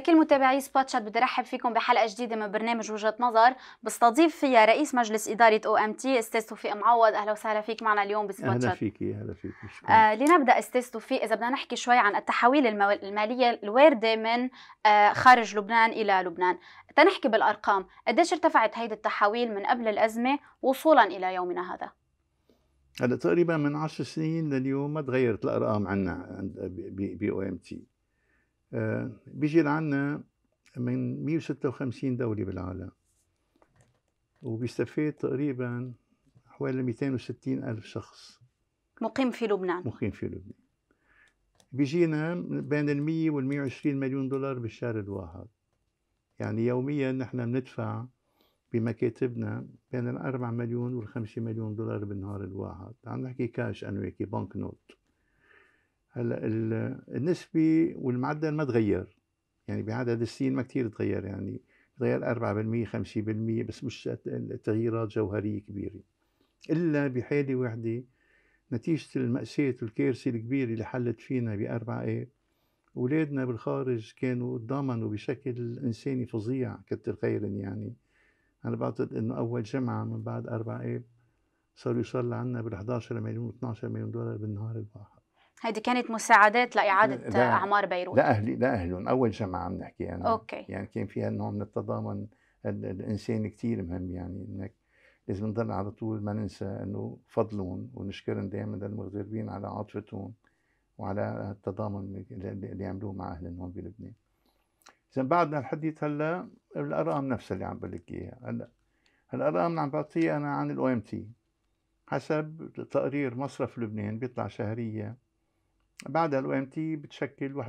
لكل متابعي سبوت شات بدي ارحب فيكم بحلقه جديده من برنامج وجهه نظر بستضيف فيها رئيس مجلس اداره OMT استاذ توفيق معوض. اهلا وسهلا فيك معنا اليوم بسبوت شات. اهلا فيكي. اهلا فيك. لنبدا استاذ توفيق، اذا بدنا نحكي شوي عن التحويل الماليه الوارده من خارج لبنان الى لبنان، تنحكي بالارقام، قديش ارتفعت هيدي التحويل من قبل الازمه وصولا الى يومنا هذا؟ هلا تقريبا من 10 سنين لليوم ما تغيرت الارقام عندنا ب OMT. بيجي لعنا من 156 دولة بالعالم، وبيستفيد تقريبا حوالي 260,000 شخص مقيم في لبنان. بيجينا بين ال 100 وال 120 مليون دولار بالشهر الواحد، يعني يوميا نحن بندفع بمكاتبنا بين ال 4 مليون وال 5 مليون دولار بالنهار الواحد، عم نحكي كاش انويكي بنك نوت. هلا النسبة والمعدل ما تغير، يعني بعدد السنين ما كثير تغير، يعني تغير 4% 5% بس، مش تغييرات جوهرية كبيرة إلا بحالة واحدة نتيجة المأساة والكارثة الكبيرة اللي حلت فينا ب4 آب. أولادنا بالخارج كانوا ضمنوا بشكل إنساني فظيع كتر خيرا، يعني أنا بعتقد إنه أول جمعة من بعد 4 آب صار يوصل لعنا بال11 مليون 12 مليون دولار بالنهار الواحد. هيدي كانت مساعدات لإعادة أعمار بيروت لأهلهم، أول جمعة عم نحكي يعني. أوكي. يعني كان فيها نوع من التضامن الإنساني كثير مهم، يعني إنك لازم نضل على طول ما ننسى إنه فضلهم ونشكرهم دائما للمغتربين على عاطفتهم وعلى التضامن اللي عملوه مع أهلهم هون بلبنان. إذا بعدنا لحديت هلا الأرقام نفسها اللي عم بقول لك إياها، هلا الأرقام اللي عم بعطيها أنا عن OMT حسب تقرير مصرف لبنان بيطلع شهريا، بعدها OMT بتشكل 81%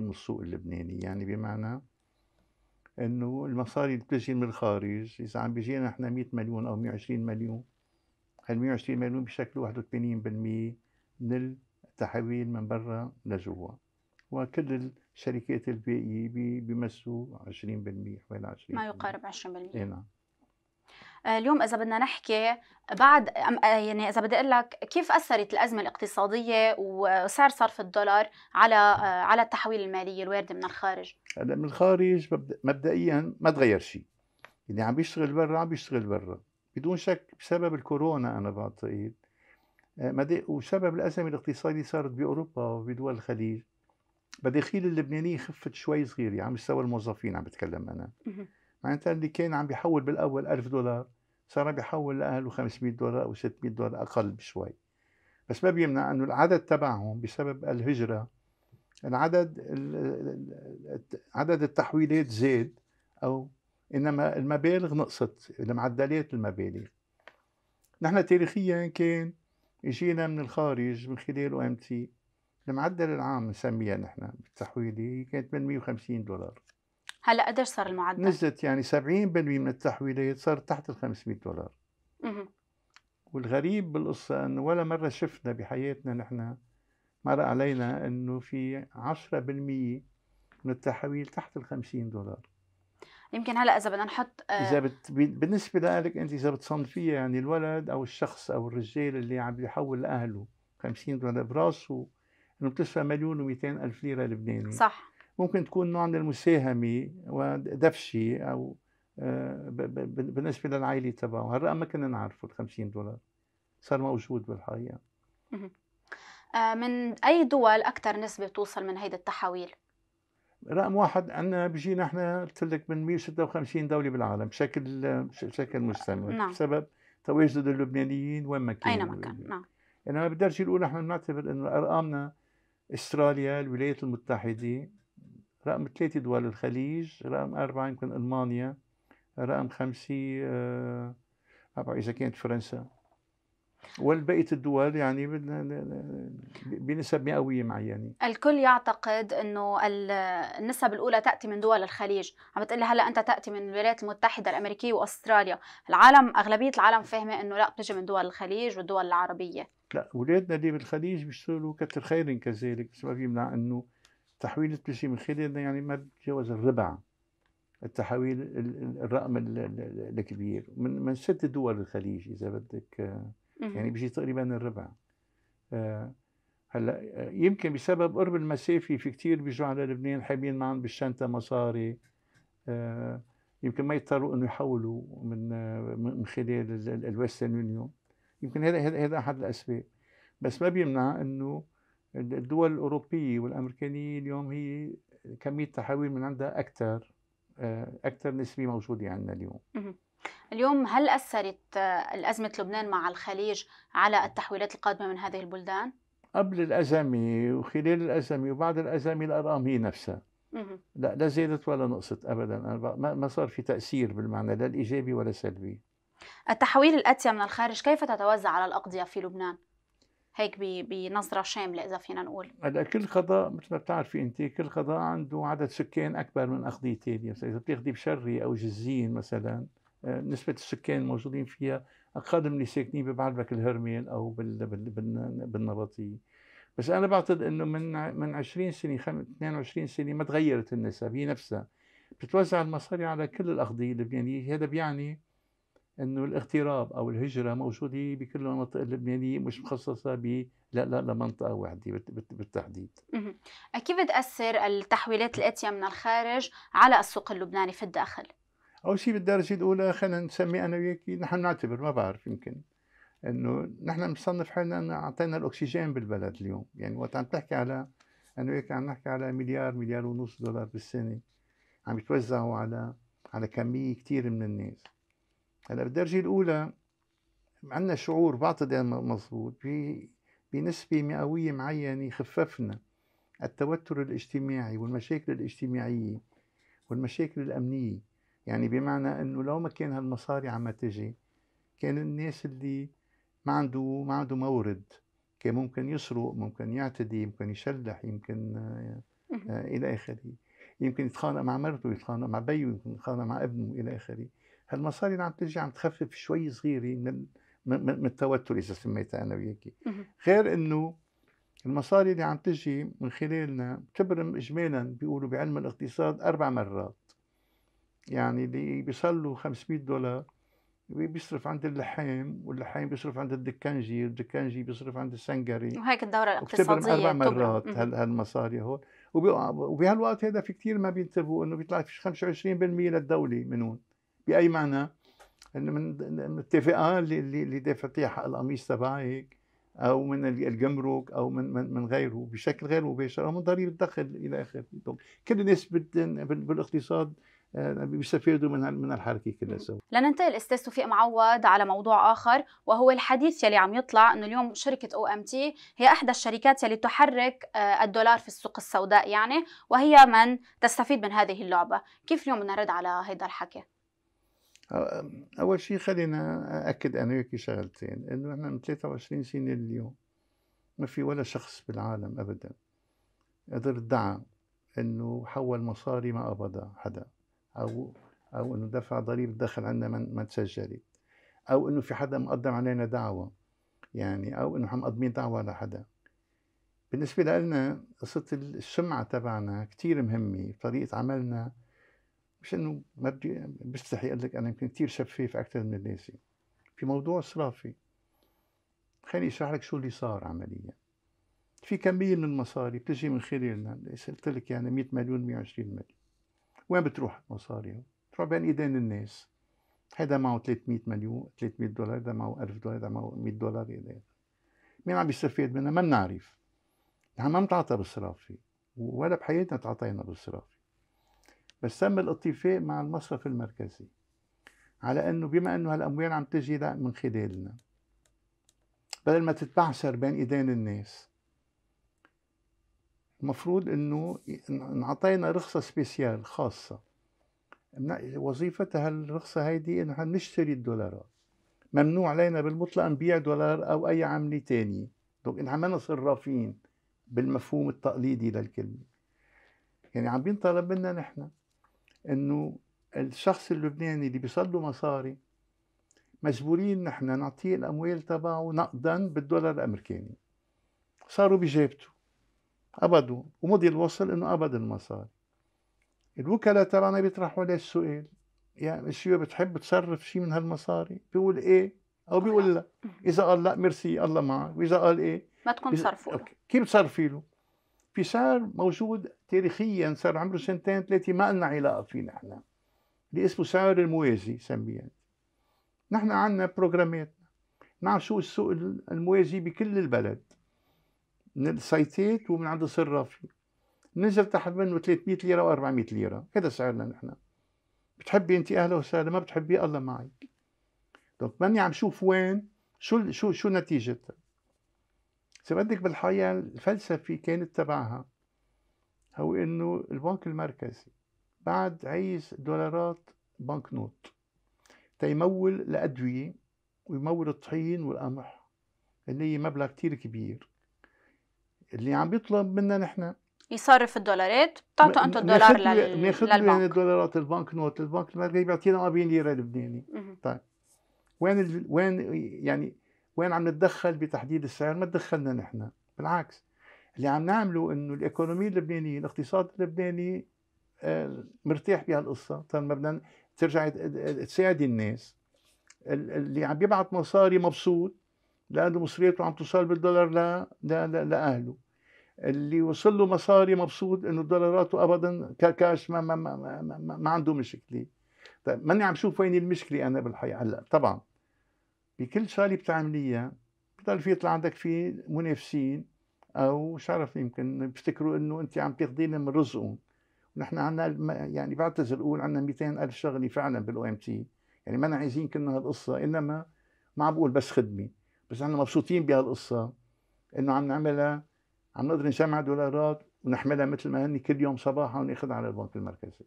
من السوق اللبناني، يعني بمعنى انه المصاري اللي بتجي من الخارج اذا عم بيجينا احنا 100 مليون او 120 مليون، هال 120 مليون بشكلوا 81% من التحويل من برا لجوا، وكل الشركات الباقيه بيمسوا 20% حوالي 20 ما يقارب 20%. اي نعم. اليوم اذا بدنا نحكي بعد، يعني اذا بدي اقول لك كيف اثرت الازمه الاقتصاديه وسعر صرف الدولار على التحويل المالي الوارد من الخارج؟ هلا من الخارج مبدئيا ما تغير شيء، اللي عم بيشتغل برا عم بيشتغل برا بدون شك بسبب الكورونا انا بعتقد، وسبب الازمه الاقتصاديه صارت باوروبا وبدول الخليج، مداخيل اللبنانيه خفت شوي صغيره عم مستوى الموظفين عم بتكلم انا. معناتها اللي كان عم بيحول بالاول 1000 دولار صار عم بيحول لاهله 500 دولار او 600 دولار اقل بشوي، بس ما بيمنع انه العدد تبعهم بسبب الهجره عدد التحويلات زاد، او انما المبالغ نقصت المعدلات المبالغ. نحن تاريخيا كان اجينا من الخارج من خلال OMT المعدل العام بنسميها نحن بالتحويلي كانت 850 دولار. هلا قديش صار المعدل؟ نزلت يعني 70% من التحويلات صارت تحت ال 500 دولار. والغريب بالقصه انه ولا مره شفنا بحياتنا نحن مر علينا انه في 10% من التحويل تحت ال 50 دولار. يمكن هلا اذا بدنا نحط بالنسبه لك انت اذا بتصنفيها، يعني الولد او الشخص او الرجال اللي عم يحول لاهله 50 دولار براسه انه بتسوى 1,200,000 ليره لبناني. صح. ممكن تكون نوع من المساهمة ودفشة أو بالنسبة للعائلة تبعه، هالرقم ما كنا نعرفه ال 50 دولار صار موجود بالحقيقة. من أي دول أكثر نسبة بتوصل من هيدا التحويل؟ رقم واحد عندنا بيجينا احنا قلت لك من 156 دولة بالعالم بشكل مستمر. نعم. بسبب تواجد اللبنانيين وين ما كانوا. أينما كان. نعم. أنا بالدرجة الأولى احنا بنعتبر إنه أرقامنا أستراليا، الولايات المتحدة، رقم 3 دول الخليج، رقم 4 يمكن ألمانيا، رقم 5 ما بعرف إذا كانت فرنسا، والبقية الدول يعني بنسب مئوية معينة. الكل يعتقد إنه النسب الأولى تأتي من دول الخليج، عم بتقلي هلا أنت تأتي من الولايات المتحدة الأمريكية وأستراليا، العالم أغلبية العالم فاهمة إنه لا بتجي من دول الخليج والدول العربية. لا أولادنا اللي بالخليج بيشتغلوا كتر خيرهم كذلك، بس ما بيمنع إنه التحويل بتجي من خلالنا يعني ما بتجاوز الربع التحويل الرقم الكبير من 6 دول الخليج اذا بدك، يعني بيجي تقريبا الربع. هلا يمكن بسبب قرب المسافه في كثير بيجوا على لبنان حاملين معهم بالشنطه مصاري، يمكن ما يضطروا انه يحولوا من خلال الويسترن يونيون. يمكن هذا احد الاسباب، بس ما بيمنع انه الدول الاوروبيه والامريكانيه اليوم هي كميه تحويل من عندها اكثر نسبه موجوده عندنا اليوم. اليوم هل اثرت ازمه لبنان مع الخليج على التحويلات القادمه من هذه البلدان؟ قبل الأزمة وخلال الأزمة وبعد الأزمة الأرقام هي نفسها. لا زادت ولا نقصت أبدا، ما صار في تأثير بالمعنى لا الإيجابي ولا السلبي. التحويل الآتية من الخارج كيف تتوزع على الأقضية في لبنان؟ هيك بنظرة شاملة إذا فينا نقول. هلا كل قضاء مثل ما بتعرفي أنت، كل قضاء عنده عدد سكان أكبر من أقضية ثانية، مثلا إذا بتاخذي بشري أو جزين مثلا نسبة السكان الموجودين فيها أقل من اللي ساكنين ببعربك الهرميل أو بالنبطية. بس أنا بعتقد إنه من 20 سنة 22 سنة ما تغيرت النسب، هي نفسها بتتوزع المصاري على كل الأقضية اللبنانية. هذا بيعني إنه الاغتراب أو الهجرة موجودة بكل المناطق اللبنانية، مش مخصصة لمنطقة واحدة بالتحديد. كيف بتأثر التحويلات الآتية من الخارج على السوق اللبناني في الداخل؟ أول شيء بالدرجة الأولى خلينا نسمي أنا وياكي، نحن نعتبر ما بعرف يمكن إنه نحن بنصنف حالنا إنه أعطينا الأكسجين بالبلد اليوم، يعني وقت عم تحكي على أنا وياكي عم نحكي على $1.5 مليار دولار بالسنة عم يتوزعوا على كمية كثير من الناس. هلا بالدرجة الأولى عندنا شعور بعتقد مضبوط بنسبة مئوية معينة خففنا التوتر الاجتماعي والمشاكل الاجتماعية والمشاكل الأمنية، يعني بمعنى انه لو ما كان هالمصاري عم تجي كان الناس اللي ما عنده مورد كان ممكن يسرق، ممكن يعتدي، ممكن يشلح، يمكن الى اخره، يمكن يتخانق مع مرته، يتخانق مع بيه، يمكن يتخانق مع ابنه الى اخره. هالمصاري اللي عم تجي عم تخفف شوي صغيره من التوتر اذا سميتها انا وياكي، غير انه المصاري اللي عم تجي من خلالنا بتبرم اجمالا بيقولوا بعلم الاقتصاد 4 مرات، يعني اللي بيصلوا $500 بيصرف عند اللحام، واللحام بيصرف عند الدكنجي، والدكنجي بيصرف عند السنجري، وهيك الدورة الاقتصادية 4 مرات هالمصاري هون. وبهالوقت هذا في كثير ما بينتبهوا انه بيطلع في 25% للدولة من هون، بأي معنى؟ انه من الاتفاقات اللي دافع فيها حق القميص تبعك او من الجمرك او من غيره بشكل غير مباشر او من ضريبة الدخل الى اخره. كل الناس بالاقتصاد بيستفيدوا من الحركه كلها سوا. لننتقل استاذ توفيق معوض على موضوع اخر، وهو الحديث يلي عم يطلع انه اليوم شركه OMT هي احدى الشركات يلي تحرك الدولار في السوق السوداء، يعني وهي من تستفيد من هذه اللعبه. كيف اليوم بدنا نرد على هذا الحكي؟ اول شيء خلينا اكد انا وياكي شغلتين، انه احنا من 23 سنه لليوم ما في ولا شخص بالعالم ابدا قدر ادعى انه حول مصاري ما قبضها حدا، أو إنه دفع ضريبة دخل عندنا ما تسجلت، أو إنه في حدا مقدم علينا دعوة، يعني أو إنه إحنا مقدمين دعوة لحدا. بالنسبة لنا قصة السمعة تبعنا كتير مهمة، طريقة عملنا مش إنه ما بدي بستحي أقول لك أنا يمكن كتير شفاف أكثر من اللازم في موضوع الصرافة. خليني أشرح لك شو اللي صار عمليا. في كمية من المصاري بتجي من خلالنا، قلت لك يعني 100 مليون 120 مليون. وين بتروح المصاري؟ بتروح بين ايدين الناس، هيدا معه $300 مليون $300، هيدا معه $1000، هيدا معه $100، هيدا مين عم بيستفيد منها؟ ما بنعرف، نحن ما بنتعاطى بالصرافة ولا بحياتنا تعاطينا بالصرافة. بس تم الاتفاق مع المصرف المركزي على انه بما انه هالاموال عم تجي من خلالنا، بدل ما تتبعثر بين ايدين الناس المفروض انه انعطينا رخصه سبيسيال خاصه، وظيفتها الرخصه هيدي انه نشتري الدولارات، ممنوع علينا بالمطلق نبيع دولار او اي عمله ثانيه، دونك نحن ما صرافين بالمفهوم التقليدي للكلمه. يعني عم بينطلب منا نحن انه الشخص اللبناني اللي بيصل له مصاري مجبورين نحن نعطيه الاموال تبعه نقدا بالدولار الامريكاني. صاروا بجيبته قبضوا ومضي الوصل انه قبض المصاري. الوكلاء تبعنا بيطرحوا عليه السؤال، يعني الشباب بتحب تصرف شيء من هالمصاري؟ بيقول ايه او بيقول لا. اذا قال لا ميرسي الله معك، واذا قال ايه ما تكون صرفوا له. كيف صرفي له؟ في صار موجود تاريخيا صار عمره سنتين ثلاثه ما لنا علاقه فيه نحن، اللي اسمه سعر الموازي سميان. نحن عندنا بروجراماتنا، نعرف شو السوق الموازي بكل البلد من السايتات ومن عند الصرافي، ننزل تحت منه 300 ليره و400 ليره، هذا سعرنا نحن. بتحبي انت اهلا وسهلا، ما بتحبي الله معك. دونك ماني عم شوف وين شو شو شو نتيجتها. إذا بدك بالحقيقة الفلسفة كانت تبعها هو إنه البنك المركزي بعد عايز دولارات بنك نوت تيمول الأدوية ويمول الطحين والقمح اللي هي مبلغ كتير كبير، اللي عم بيطلب منا نحن يصرف الدولارات، بتعطوا أنتوا الدولار للبنك، ناخد يعني دولارات البنك نوت. البنك المركزي بيعطينا 40 ليرة لبناني. طيب وين عم نتدخل بتحديد السعر؟ ما تدخلنا نحن، بالعكس اللي عم نعمله انه الايكونومي اللبنانيه، الاقتصاد اللبناني مرتاح بهالقصه، صار ما بدنا ترجع تساعد الناس. اللي عم بيبعت مصاري مبسوط لانه مصرياته عم توصل بالدولار لاهله، اللي وصل له مصاري مبسوط انه دولاراته ابدا كاش ما عنده مشكله. طيب ماني عم شوف وين المشكله انا بالحقيقه هلا. طبعا بكل شغله بتعمليها بضل في يطلع عندك في منافسين او مش عارف، يمكن بيفتكروا انه انت عم تاخذينا من رزقهم. ونحن عندنا يعني بعتذر اقول عندنا 200,000 شغله فعلا بالاو ام تي، يعني ما عايزين كنا هالقصه، انما ما عم بقول بس خدمه، بس احنا مبسوطين بهالقصه انه عم نعملها، عم نقدر نجمع دولارات ونحملها مثل ما هن كل يوم صباحا وناخذها على البنك المركزي.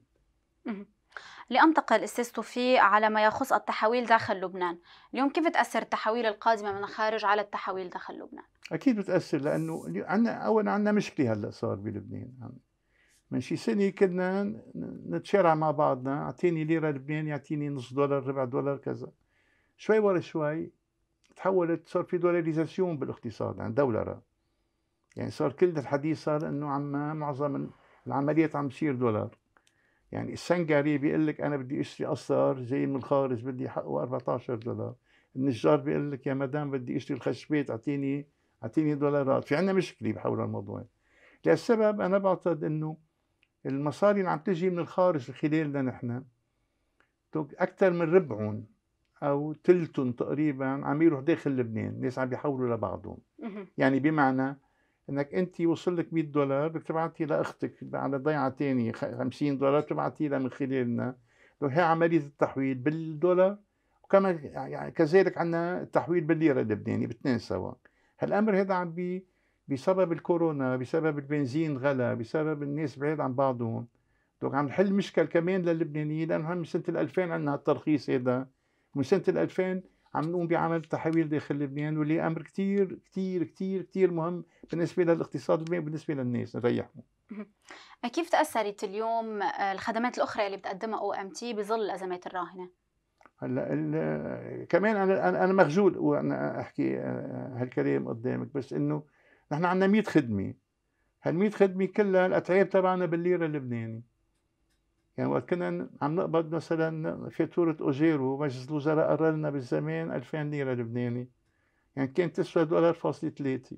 لأنتقل الأستاذ توفيق على ما يخص التحويل داخل لبنان، اليوم كيف بتأثر التحويل القادمة من الخارج على التحويل داخل لبنان؟ أكيد بتأثر، لأنه أولا عندنا مشكلة هلا صار بلبنان. من شي سنة كنا نتشارع مع بعضنا، أعطيني ليرة لبناني، يعطيني نص دولار، ربع دولار، كذا. شوي ورا شوي تحولت، صار في دولاريزاسيون بالاقتصاد، عن دولارة. يعني صار كل الحديث صار إنه عم معظم العمليات عم تصير دولار. يعني السنجاري بيقول لك انا بدي اشتري قصر جاي من الخارج بدي حقه 14 دولار، النجار بيقول لك يا مدام بدي اشتري الخشبات اعطيني دولارات. في عندنا مشكله بحول الموضوع، للسبب انا بعتقد انه المصاري اللي عم تجي من الخارج خلالنا نحن اكثر من ربعهم او ثلثهم تقريبا عم يروح داخل لبنان، الناس عم بيحولوا لبعضهم. يعني بمعنى انك انت وصل لك 100 دولار بدك تبعتي لاختك على ضيعه ثانيه 50 دولار تبعتي لها من خلالنا، هي عمليه التحويل بالدولار. وكمان يعني كذلك عندنا التحويل بالليره اللبنانيه بالاثنين سوا. هالامر هذا عم بسبب الكورونا، بسبب البنزين غلا، بسبب الناس بعيد عن بعضهم، دونك عم نحل مشكل كمان للبنانيين، لانه من سنه 2000 عندنا هالترخيص هذا، من سنه 2000 عم نقوم بعمل تحويل داخل لبنان، واللي امر كثير كثير كثير كثير مهم بالنسبه للاقتصاد اللبناني وبالنسبه للناس نريحهم. كيف تاثرت اليوم الخدمات الاخرى اللي بتقدمها او ام تي بظل الازمات الراهنه؟ هلا كمان انا مخجول وانا احكي هالكلام قدامك، بس انه نحن عندنا 100 خدمه، هال 100 خدمه كلها الاتعاب تبعنا بالليره اللبناني. يعني وقت كنا عم نقبض مثلا فاتورة أوجيرو مجلس الوزراء قرر لنا بالزمان 2000 ليرة لبناني، يعني كانت تسوى $1.3،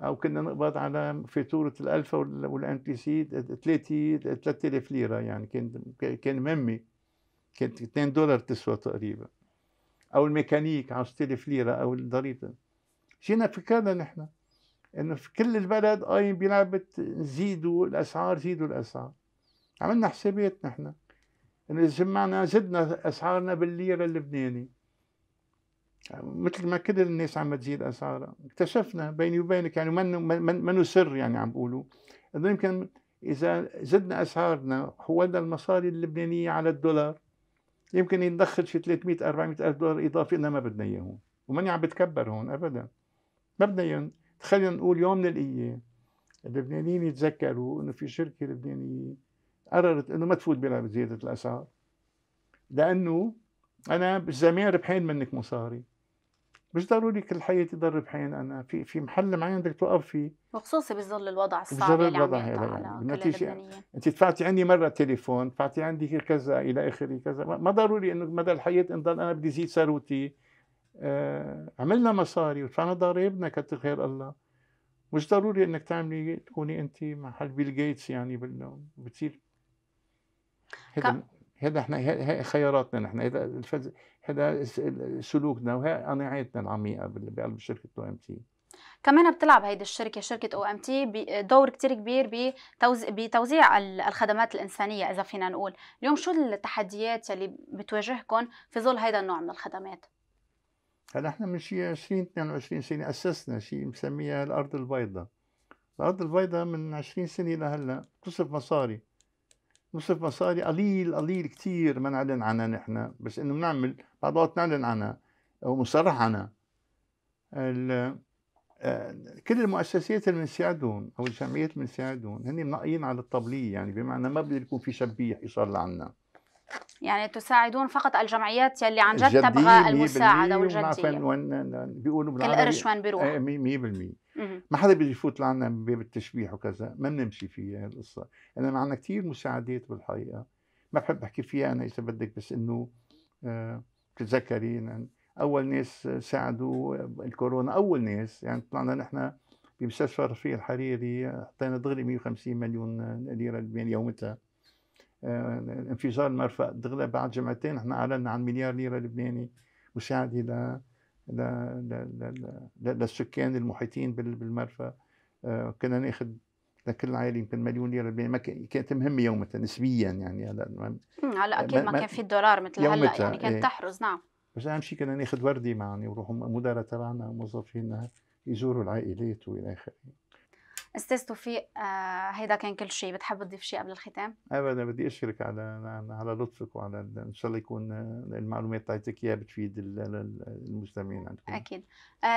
أو كنا نقبض على فاتورة الألفا والام تي سي 3000 ليرة، يعني كان مهمة، كانت $2 تسوى تقريبا، أو الميكانيك 10,000 ليرة أو الضريبة. جينا فكرنا نحن إنه في كل البلد قايم بلعبة زيدوا الأسعار. عملنا حسابات نحن انه اذا جمعنا زدنا اسعارنا بالليره اللبناني مثل ما كل الناس عم تزيد اسعارها. اكتشفنا بيني وبينك يعني منو سر، يعني عم بقولوا انه يمكن اذا زدنا اسعارنا حولنا المصاري اللبنانيه على الدولار يمكن يندخل شي 300-400 ألف دولار اضافي، انه ما بدنا اياهم، وماني عم بتكبر هون ابدا، ما بدنا اياهم. خلينا نقول يوم من الايام اللبنانيين يتذكروا انه في شركه لبنانيه قررت انه ما تفوت بلعبه زياده الاسعار، لانه انا بالزمان ربحان منك مصاري، مش ضروري كل حياتي ضل ربحان، انا في محل معين بدك توقف فيه، وخصوصي بظل الوضع الصعب اللي عم يحكي عنه. انت دفعتي عندي مره تليفون، دفعتي عندي كذا الى اخره كذا، ما ضروري انه مدى الحياه ان ضل انا بدي زيد ثروتي عملنا مصاري ودفعنا ضرائبنا كتر خير الله. مش ضروري انك تعملي تكوني انت محل بيل جيتس يعني بتصير هذا احنا خياراتنا نحن، هذا سلوكنا وهي قناعاتنا العميقه بقلب شركه او ام تي. كمان بتلعب هيدي الشركه شركه او ام تي دور كتير كبير بتوزيع الخدمات الانسانيه اذا فينا نقول، اليوم شو التحديات يلي بتواجهكم في ظل هيدا النوع من الخدمات؟ هلا احنا من شي 22 سنه اسسنا شيء مسميها الارض البيضاء. الارض البيضاء من 20 سنه لهلا بتصرف مصاري. بنصرف مصاري قليل كثير، ما نعلن عنها نحن، بس انه بنعمل بعض الوقت نعلن عنها ومصرح عنها. كل المؤسسات اللي بنساعدهم او الجمعيات اللي بنساعدهم هن منقيين على الطبليه، يعني بمعنى ما بده يكون في شبيح يصل عنا. يعني تساعدون فقط الجمعيات يلي عن جد تبغى المساعده والجديه. بيقولوا بالعربي كل قرش وين بيروح 100%. ما حدا بيجي يفوت لعنا من باب التشبيح وكذا، ما بنمشي فيها القصه. انا معنا كثير مساعدات بالحقيقه، ما بحب احكي فيها انا اذا بدك، بس انه بتتذكري يعني اول ناس ساعدوا الكورونا، اول ناس يعني طلعنا نحن بمستشفى رفيق الحريري حطينا دغري 150 مليون ليره لبنان يومتها. انفجار المرفأ دغري بعد جمعتين احنا اعلنا عن مليار ليره لبناني مساعده للسكان المحيطين بالمرفأ. كنا ناخذ لكل عائله يمكن مليون ليره لبناني، كانت مهمه يومتها نسبيا يعني. هلا اكيد ما كان في الدولار مثل هلا يعني، كانت تحرز. نعم، بس اهم شيء كنا ناخذ وردي معنا ويروحوا مدراء تبعنا وموظفينا يزوروا العائلات والى اخره. استاذ توفيق، هيدا كان كل شيء، بتحب تضيف شيء قبل الختام؟ ابدا، بدي اشكرك على لطفك وعلى ان شاء الله يكون المعلومات اللي اعطيتك اياها بتفيد المستمعين عندكم. اكيد.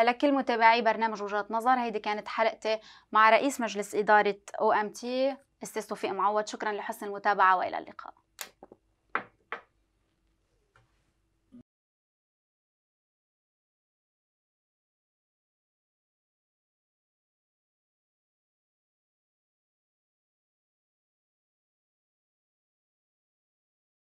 لكل متابعي برنامج وجهات نظر، هيدي كانت حلقتي مع رئيس مجلس اداره او ام تي استاذ توفيق معوض، شكرا لحسن المتابعه والى اللقاء.